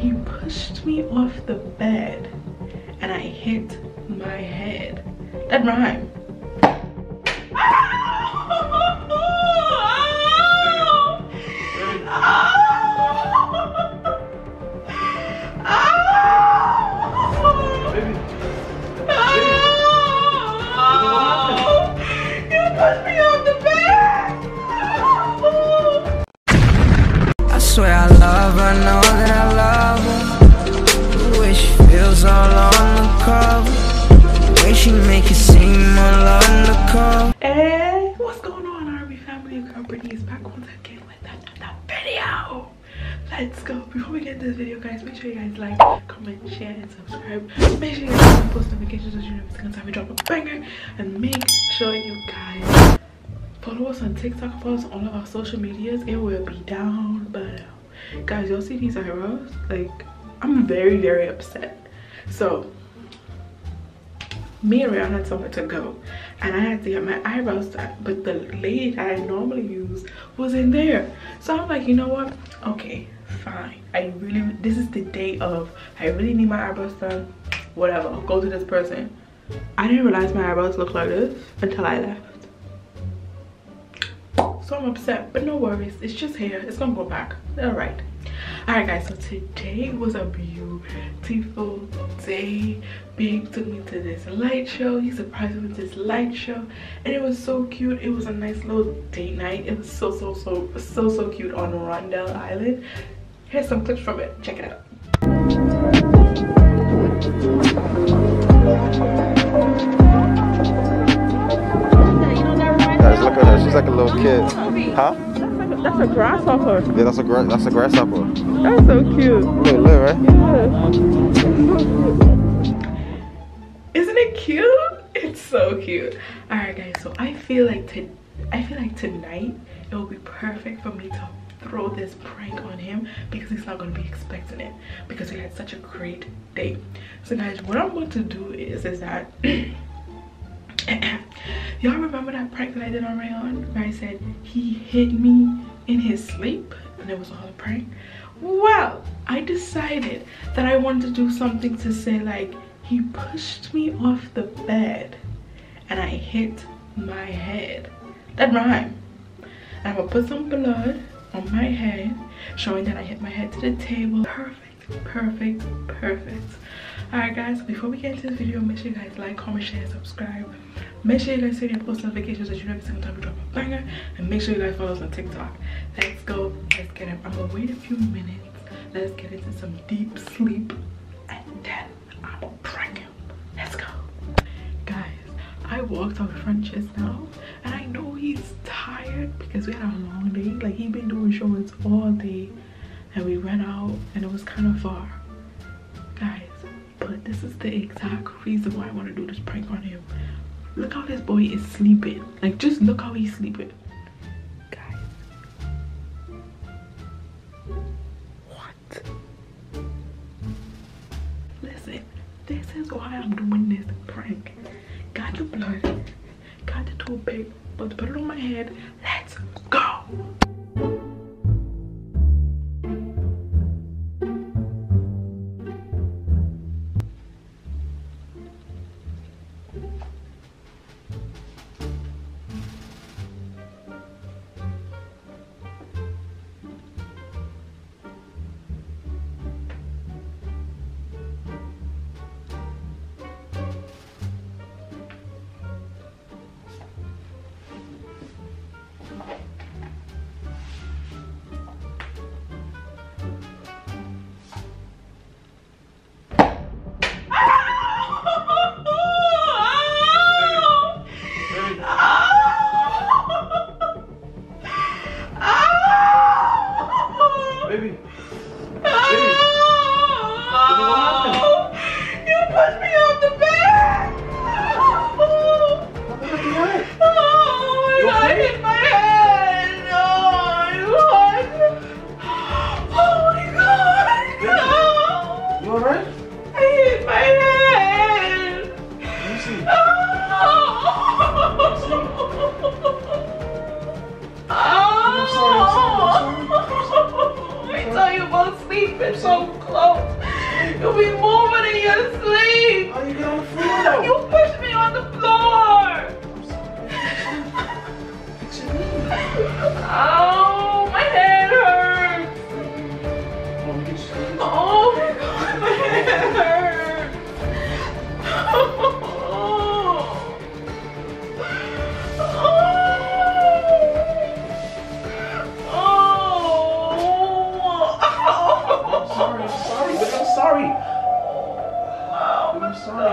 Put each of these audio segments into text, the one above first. He pushed me off the bed and I hit my head. That rhymed. Hey, what's going on, RB family? Your girl Britney is back once again with another video. Let's go. Before we get into this video, guys, make sure you guys like, comment, share, and subscribe. Make sure you guys turn on post notifications so you know every single time we drop a banger. And make sure you guys follow us on TikTok, follow us on all of our social medias. It will be down below. Guys, y'all see these eyebrows? Like, I'm very upset. So me and Rayon had somewhere to go and I had to get my eyebrows done, but the lady that I normally use was in there. So I'm like, you know what, okay, fine, this is the day of, I really need my eyebrows done, whatever, I'll go to this person. I didn't realize my eyebrows looked like this until I left. So I'm upset, but no worries, it's just hair, it's gonna go back. All right guys, so today was a beautiful day. Big took me to this light show. He surprised me with this light show and it was so cute. It was a nice little date night. It was so cute on Rondell Island. Here's some clips from it, check it out. Guys, look at her, she's like a little kid. Huh? That's a grasshopper. Yeah, that's a grasshopper. That's so cute. Look, right? Yeah. Isn't it cute? It's so cute. All right, guys. So I feel like tonight it will be perfect for me to throw this prank on him because he's not gonna be expecting it because we had such a great day. So guys, what I'm going to do is that. Y'all remember that prank that I did on Rayon where I said he hit me in his sleep and it was all a prank? Well, I decided that I wanted to do something to say like he pushed me off the bed and I hit my head. That rhymed. And I'm gonna put some blood on my head showing that I hit my head to the table. Perfect. Alright guys, before we get into this video, make sure you guys like, comment, share, and subscribe. Make sure you guys turn on post notifications so you know every single time we drop a banger. And make sure you guys follow us on TikTok. Let's go, let's get it. I'm gonna wait a few minutes. Let's get into some deep sleep and then I'm gonna prank him. Let's go. Guys, I walked on the front just now and I know he's tired because we had a long day. Like, he's been doing shows all day and we went out and it was kind of far. Guys. But this is the exact reason why I want to do this prank on him. Look how this boy is sleeping. Like, just look how he's sleeping. Guys. What? Listen, this is why I'm doing this prank. Got the blood. Got the toothpick. But put it on my head. Let's go. So close. You'll be moving in your sleep. Oh, you get on the floor. You pushed me on the floor. Oh, my head hurts. Oh my God, my head hurts. Oh. Oh. Oh. I'm sorry, but I'm sorry. Oh, I'm sorry.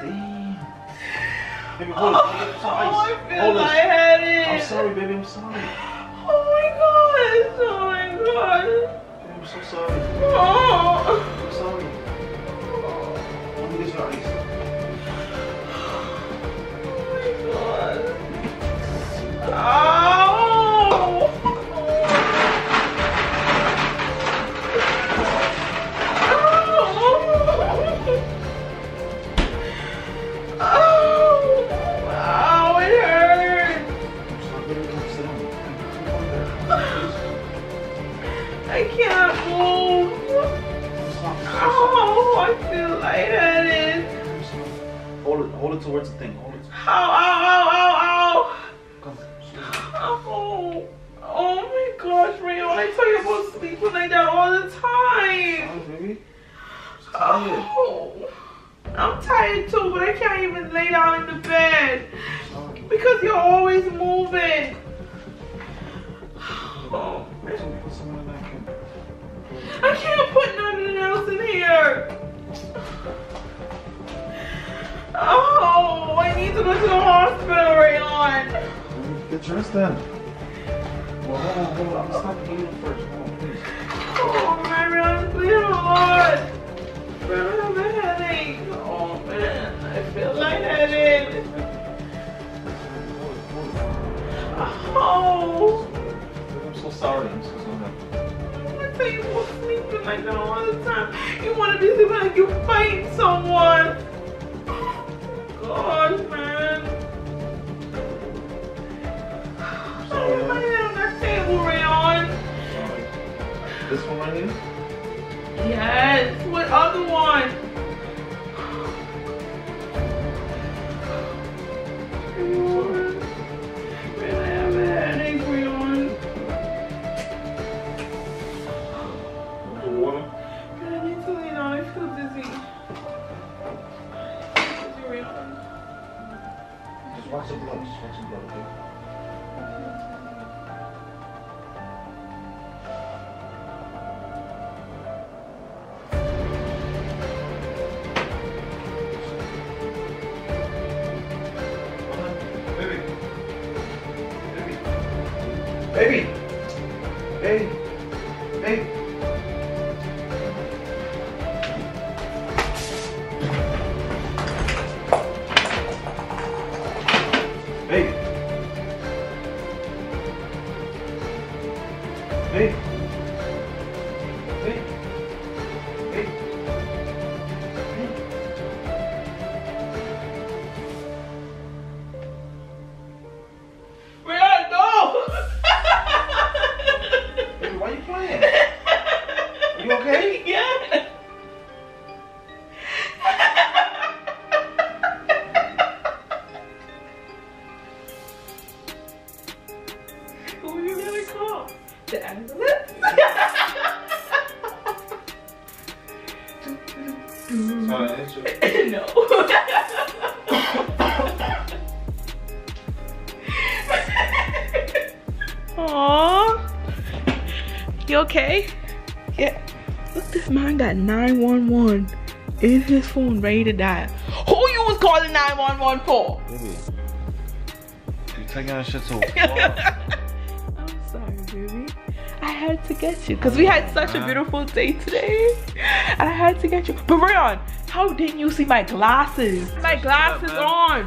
Damn. Oh, I feel my head in. I'm sorry, baby, I'm sorry. Oh my gosh. Baby, I'm so sorry. Oh. I'm sorry. Let me get your eyes. Oh my God. Oh. Hold it towards the thing. Hold it. Ow! Come on. Oh my gosh, Rayon. I tell you about sleeping like that all the time. Sorry, baby. Oh, I'm tired too, but I can't even lay down in the bed. Sorry. Because you're always moving. Oh. I can't put nothing else in here. Oh, I need to go to the hospital, Rayon. Get dressed then. Well, hold on. I'm stopping bleeding first. Hold on, please. Oh, my Rayon, please, Lord. Rayon, I have a headache. Oh, man. I feel lightheaded. Oh. I'm so sorry. I'm so sorry. I tell you, you're sleeping like that all the time. You want to be sleeping like you fight someone. God, man. I hit my head on that table, Rayon. This one right here? Yes. What other one? Rayon. Man, I have a headache, Rayon. The water? Man, I need to lean on. I feel dizzy. Watch the blood, okay? Baby! You okay? Yeah. Look, this man got 911 in his phone ready to die. Who you was calling 911 for? Baby, you taking that shit so far. I'm sorry, baby. I had to get you because we had such a beautiful day today. And I had to get you. But Rayon, how didn't you see my glasses? My glasses on.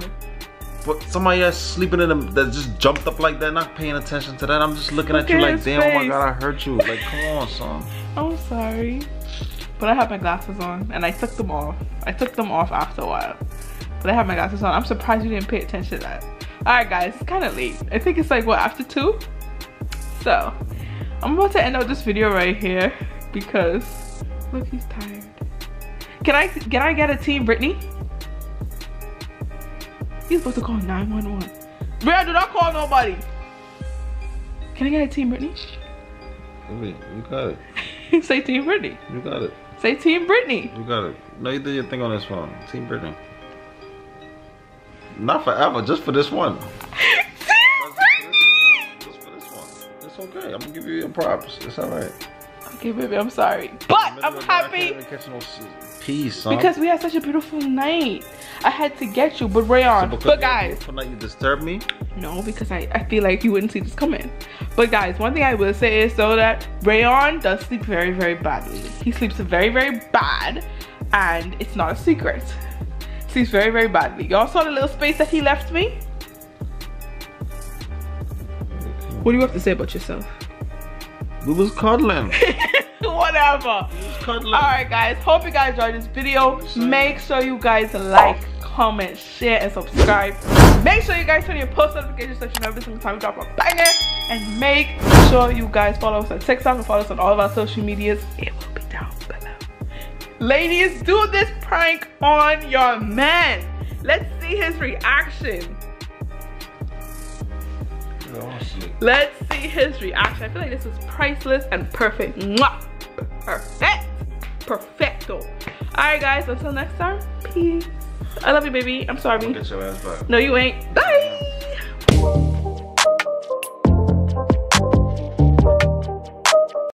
But somebody that's sleeping in them that just jumped up like that, not paying attention to that. I'm just looking at you like, damn, oh my God, I hurt you. Like, come on, son. I'm sorry. But I have my glasses on and I took them off. I took them off after a while. But I have my glasses on. I'm surprised you didn't pay attention to that. Alright, guys, it's kind of late. I think it's like, what, after 2? So, I'm about to end out this video right here because What if he's tired? Can I get a Team Britney? He's supposed to call 911. Bro, do not call nobody. Can I get a Team Britney? Wait, you got it. Say Team Britney. You got it. Say Team Britney. You got it. No, you did your thing on this phone. Team Britney. Not forever, just for this one. It's okay. I'm gonna give you your props. It's all right. Okay, baby. I'm sorry, but I'm happy. Peace, because we had such a beautiful night. I had to get you, but Rayon. So but guys, you disturb me. No, because I feel like you wouldn't see this coming. But guys, one thing I will say is so that Rayon does sleep very badly. He sleeps very bad, and it's not a secret. He sleeps very badly. Y'all saw the little space that he left me. What do you have to say about yourself? We was cuddling. Whatever. We was cuddling. Alright guys, hope you guys enjoyed this video. Make sure you guys like, comment, share, and subscribe. Make sure you guys turn your post notifications so you know every single time we drop a banger. And make sure you guys follow us on TikTok and follow us on all of our social medias. It will be down below. Ladies, do this prank on your man. Let's see his reaction. Let's see his reaction. I feel like this was priceless and perfect. Mwah! Perfect. Perfecto. Alright guys, until next time. Peace. I love you, baby. I'm sorry. Get your ass back. No, you ain't. Bye.